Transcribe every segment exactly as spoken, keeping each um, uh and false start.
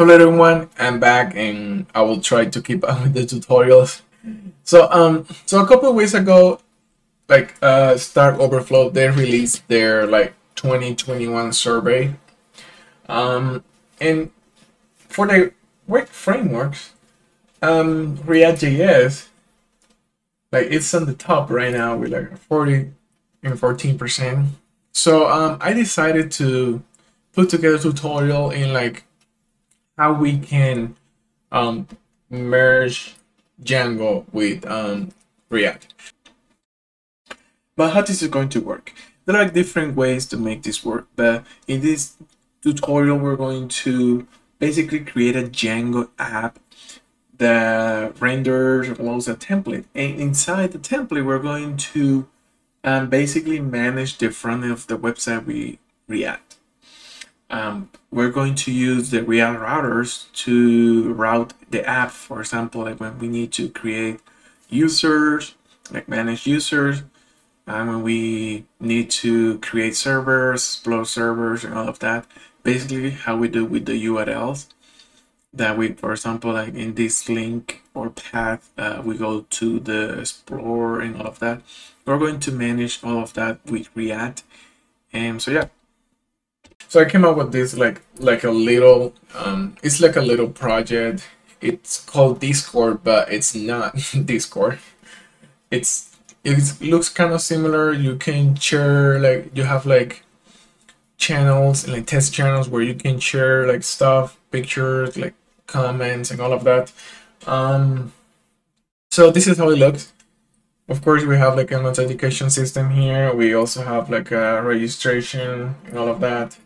Hello everyone, I'm back and I will try to keep up with the tutorials. So um so a couple of weeks ago, like uh Stack Overflow, they released their like twenty twenty-one survey. Um and for the web frameworks, um React dot J S, like it's on the top right now with like forty and fourteen percent. So um I decided to put together a tutorial in like how we can um, merge Django with um, React. But how this is going to work? There are different ways to make this work, but in this tutorial, we're going to basically create a Django app that renders and loads a template. And inside the template, we're going to um, basically manage the front end of the website with React. Um, we're going to use the React routers to route the app. For example, like when we need to create users, like manage users, and when we need to create servers, explode servers, and all of that. Basically, how we do with the U R Ls that we, for example, like in this link or path, uh, we go to the explore and all of that. We're going to manage all of that with React, and so yeah. So I came up with this like like a little um it's like a little project. It's called Discord, but it's not Discord. It's it looks kind of similar. You can share, like you have like channels and like test channels where you can share like stuff, pictures, like comments and all of that. Um so this is how it looks. Of course, we have like an authentication system here. We also have like a registration and all of that.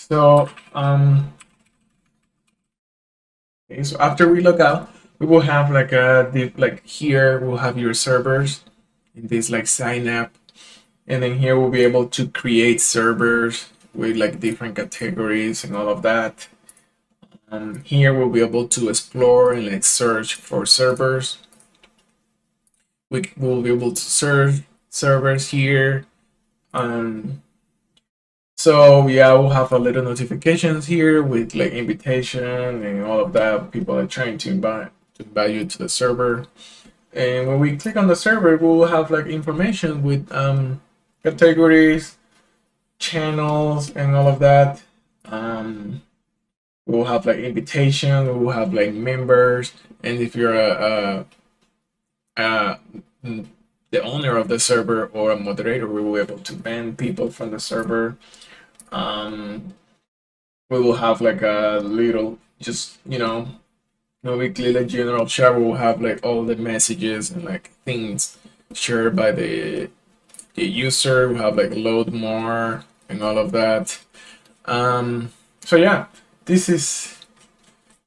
So, um, okay, so after we log out, we will have like a deep, like here we'll have your servers in this like sign up, and then here we'll be able to create servers with like different categories and all of that. Um, here we'll be able to explore and like search for servers. We will be able to serve servers here. Um, so yeah, we'll have a little notifications here with like invitation and all of that. People are trying to invite to invite you to the server. And when we click on the server, we will have like information with um, categories, channels, and all of that. Um, we'll have like invitation. We will have like members, and if you're a, a Uh, the owner of the server or a moderator, we will be able to ban people from the server. Um, we will have like a little, just, you know, when we click a general chat, we will have like all the messages and like things shared by the, the user. We have like load more and all of that. Um, so yeah, this is,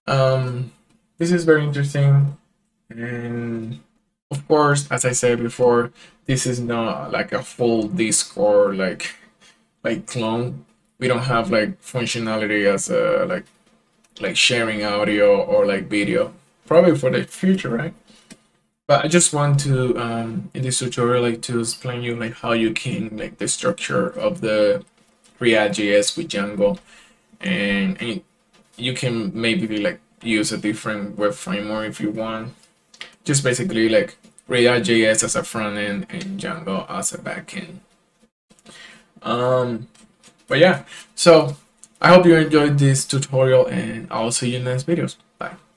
um, this is very interesting. And of course, as I said before, this is not like a full Discord like like clone. We don't have like functionality as a like like sharing audio or like video. Probably for the future, right? But I just want to um, in this tutorial like to explain you like how you can like the structure of the React dot J S with Django, and, and you can maybe like use a different web framework if you want. Just basically like React dot J S as a front end and Django as a back end. Um, but yeah, so I hope you enjoyed this tutorial, and I'll see you in the next videos. Bye.